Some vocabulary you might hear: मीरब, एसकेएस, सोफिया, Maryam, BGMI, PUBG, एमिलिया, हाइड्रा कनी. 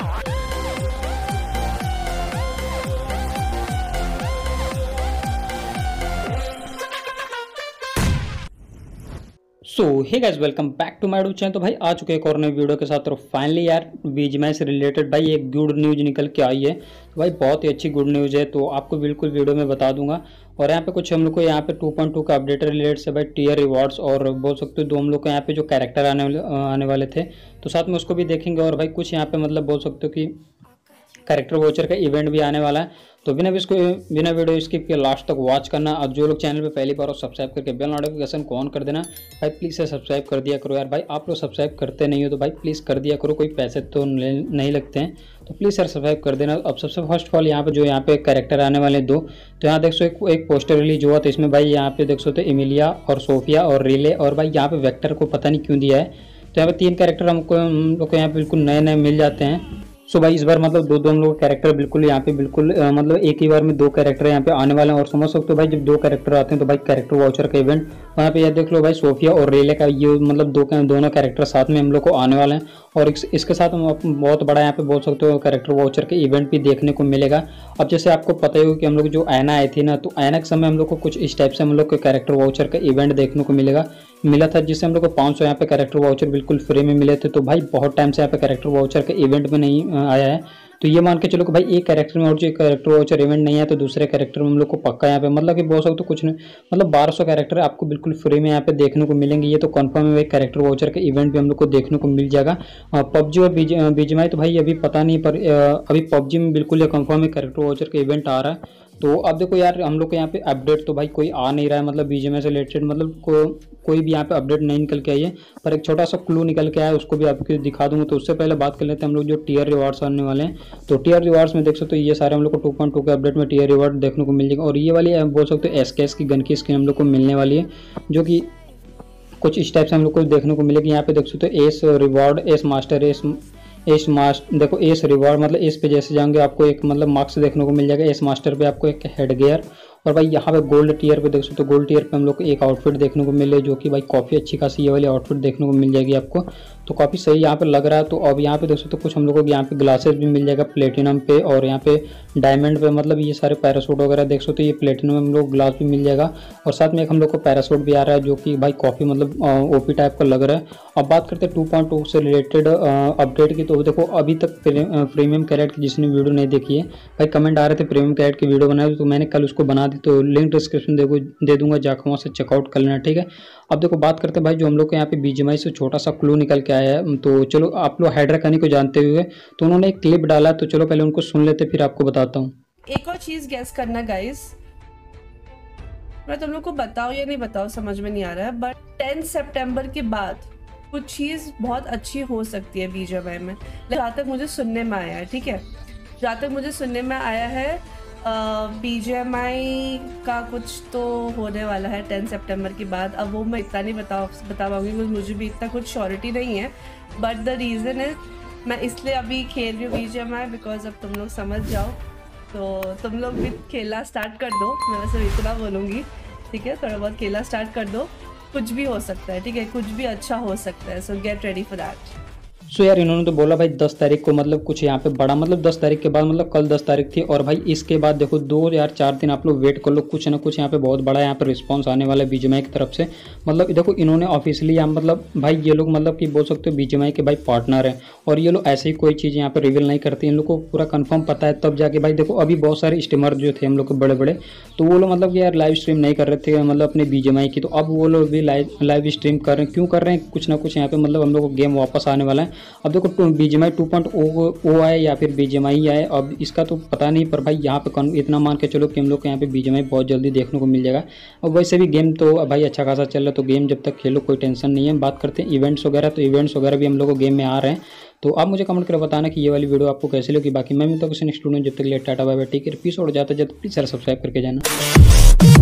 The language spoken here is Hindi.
So hey guys welcome back to my channel. तो भाई आ चुके हैं एक और नई वीडियो के साथ। और फाइनली यार बीजीएमआई से रिलेटेड भाई एक गुड न्यूज़ निकल के आई है। तो भाई बहुत ही अच्छी गुड न्यूज़ है, तो आपको बिल्कुल वीडियो में बता दूंगा। और यहाँ पे कुछ हम लोग को यहाँ पे 2.2 का अपडेट रिलेटेड से भाई टीयर रिवॉर्ड्स और बोल सकते हो दो हम लोग को यहाँ पे जो कैरेक्टर आने वाले थे, तो साथ में उसको भी देखेंगे। और भाई कुछ यहाँ पे मतलब बोल सकते हो कि कैरेक्टर वोचर का इवेंट भी आने वाला है। तो बिना वीडियो स्किप के लास्ट तक वॉच करना। अब जो लोग चैनल पे पहली बार हो सब्सक्राइब करके बेल नोटिफिकेशन को ऑन कर देना। भाई प्लीज़ से सब्सक्राइब कर दिया करो यार। भाई आप लोग सब्सक्राइब करते नहीं हो तो भाई प्लीज़ कर दिया करो, कोई पैसे तो नहीं लगते हैं, तो प्लीज़ सर सब्सक्राइब कर देना। अब सबसे फर्स्ट ऑल यहाँ पे जो यहाँ पे कैरेक्टर आने वाले दो, तो यहाँ देख सो एक पोस्टर रिलीज हुआ। तो इसमें भाई यहाँ पे देख सो तो एमिलिया और सोफिया और रिले और भाई यहाँ पे वेक्टर को पता नहीं क्यों दिया है। तो यहाँ पे तीन कैरेक्टर हम लोग को यहाँ बिल्कुल नए नए मिल जाते हैं। सो भाई इस बार मतलब दो हम लोग कैरेक्टर बिल्कुल यहाँ पे बिल्कुल मतलब एक ही बार में दो कैरेक्टर यहाँ पे आने वाले हैं। और समझ सकते हो भाई जब दो कैरेक्टर आते हैं तो भाई कैरेक्टर वाउचर का इवेंट वहाँ पे यह देख लो भाई सोफिया और रेले का ये मतलब दोनों कैरेक्टर साथ में हम लोग को आने वाले हैं। और इसके साथ हम बहुत बड़ा यहाँ पे बोल सकते हो कैरेक्टर वाउचर के इवेंट भी देखने को मिलेगा। अब जैसे आपको पता ही हो कि हम लोग जो आयना आई थी ना, तो आयना के समय हम लोग को कुछ इस टाइप से हम लोग को कैरेक्टर वाउचर का इवेंट देखने को मिला था, जिससे हम लोग को 500 यहाँ पे कैरेक्टर वाउचर बिल्कुल फ्री में मिले थे। तो भाई बहुत टाइम से यहाँ पे कैरेक्टर वाउचर के इवेंट में नहीं आया है, तो ये मान के चलो कि भाई एक कैरेक्टर में और जो कैरेक्टर वाउचर इवेंट नहीं है तो दूसरे कैरेक्टर में हम लोग को पक्का यहाँ पे मतलब कि बोल सकते हो कुछ नहीं मतलब 1200 कैरेक्टर आपको बिल्कुल फ्री में यहाँ पे देखने को मिलेंगे। ये तो कंफर्म है, कैरेक्टर वाउचर का इवेंट भी हम लोग को देखने को मिल जाएगा। पबजी और बीजीएमआई तो भाई अभी पता नहीं, पर अभी पबजी में बिल्कुल ये कंफर्म है कैरेक्टर वाउचर का इवेंट आ रहा है। तो अब देखो यार हम लोग को यहाँ पे अपडेट तो भाई कोई आ नहीं रहा है, मतलब बीजीएमआई से रिलेटेड मतलब कोई भी यहाँ पे अपडेट नहीं निकल के आई है, पर एक छोटा सा क्लू निकल के आया है, उसको भी आपको दिखा दूंगा। तो उससे पहले बात कर लेते हैं हम लोग जो टीयर रिवॉर्ड्स आने वाले हैं। तो टीयर रिवॉर्ड्स में देख सकते हो ये सारे हम लोग को 2.2 के अपडेट में टीयर रिवॉर्ड देखने को मिल जाएगा। और ये वाली बोल सकते हो एसकेएस की गन की स्किन हम लोग को मिलने वाली है, जो कि कुछ इस टाइप से हम लोग को देखने को मिलेगी। यहाँ पे देख सकते हो एस रिवॉर्ड, एस मास्टर, देखो एस रिवॉर्ड मतलब एस पे जैसे जाएंगे आपको एक मतलब मार्क्स देखने को मिल जाएगा। एस मास्टर पे आपको एक हेड गियर और भाई यहाँ पे गोल्ड टीयर पे देख सकते हो, गोल्ड टीयर पे हम लोग को एक आउटफिट देखने को मिले, जो कि भाई काफ़ी अच्छी खासी ये वाली आउटफिट देखने को मिल जाएगी आपको, तो काफ़ी सही यहाँ पे लग रहा है। तो अब यहाँ पे देख सकते हो कुछ हम लोग को यहाँ पे ग्लासेस भी मिल जाएगा प्लेटिनम पे और यहाँ पे डायमंड पे, मतलब ये सारे पैरासूट वगैरह देख सकते हो, ये प्लेटिनम हम लोग ग्लास भी मिल जाएगा और साथ में एक हम लोग को पैरासूट भी आ रहा है, जो कि भाई काफ़ी मतलब ओपी टाइप का लग रहा है। अब बात करते हैं 2.2 से रिलेटेड अपडेट की। तो देखो अभी तक प्रीमियम कैरेट की जिसने वीडियो नहीं देखी है, भाई कमेंट आ रहे थे प्रीमियम कैरेट की वीडियो बनाए, तो मैंने कल उसको बना दी, तो लिंक डिस्क्रिप्शन दे दूंगा, जाकर वहाँ से चेकआउट कर लेना, ठीक है। अब देखो बात करते हैं भाई जो हम लोग को यहाँ पे बीजीएमआई से छोटा सा क्लू निकल के आया है। तो चलो आप लोग हाइड्रा कनी को जानते हुए तो उन्होंने एक क्लिप डाला, तो चलो पहले उनको सुन लेते फिर आपको बताता हूँ। एक और चीज गेस करना गाइस, मैं तुम लोग को बताओ या नहीं बताओ समझ में नहीं आ रहा है, बट 10 सितंबर के बाद कुछ चीज बहुत अच्छी हो सकती है बीजीएमआई में, जहाँ तक मुझे सुनने में आया है, ठीक है। जहाँ तक मुझे सुनने में आया है बीजीएमआई का कुछ तो होने वाला है 10 सितंबर के बाद। अब वो मैं इतना नहीं बता पाऊँगी क्योंकि मुझे भी इतना कुछ श्योरिटी नहीं है, बट द रीज़न इज मैं इसलिए अभी खेल रही हूँ बीजीएमआई बिकॉज अब तुम लोग समझ जाओ, तो तुम लोग भी खेलना स्टार्ट कर दो, मैं वैसे इतना बोलूँगी, ठीक है, थोड़ा बहुत खेलना स्टार्ट कर दो, कुछ भी हो सकता है, ठीक है, कुछ भी अच्छा हो सकता है, so get ready for that. So यार इन्होंने तो बोला भाई 10 तारीख को मतलब कुछ यहाँ पे बड़ा मतलब 10 तारीख के बाद मतलब कल 10 तारीख थी, और भाई इसके बाद देखो 2 या 4 दिन आप लोग वेट कर लो, कुछ ना कुछ यहाँ पे बहुत बड़ा यहाँ पे रिस्पांस आने वाला है बीजीएमआई की तरफ से। मतलब देखो इन्होंने ऑफिशियली यहाँ मतलब भाई ये लोग मतलब कि बोल सकते हो बीजीएमआई के भाई पार्टनर हैं, और ये लोग ऐसे ही कोई चीज़ यहाँ पर रिवील नहीं करती, इन लोग को पूरा कन्फर्म पता है। तब जाके भाई देखो अभी बहुत सारे स्ट्रीमर जो थे हम लोग के बड़े बड़े, तो वो लोग मतलब यार लाइव स्ट्रीम नहीं कर रहे थे मतलब अपने बीजीएमआई की, तो अब वो लोग भी लाइव स्ट्रीम कर रहे हैं, क्यों कर रहे हैं, कुछ ना कुछ यहाँ पर मतलब हम लोग को गेम वापस आने वाला है। अब देखो बीजीएमआई 2.0 आए या फिर बीजीएमआई आए अब इसका तो पता नहीं, पर भाई यहाँ पे इतना मान के चलो कि हम लोग को यहाँ पे बीजीएमआई बहुत जल्दी देखने को मिल जाएगा। और वैसे भी गेम तो भाई अच्छा खासा चल रहा है, तो गेम जब तक खेलो कोई टेंशन नहीं है। बात करते हैं इवेंट्स वगैरह, तो इवेंट्स वगैरह भी हम लोग को गेम में आ रहे हैं, तो आप मुझे कमेंट करके बताना कि ये वाली वीडियो आपको कैसी लगी। बाकी मैं भी तो किसी स्टूडेंट जब तक लेट Tata bye bye take care peace, और ज़्यादा से ज़्यादा प्लीज़ सर सब्सक्राइब करके जाना।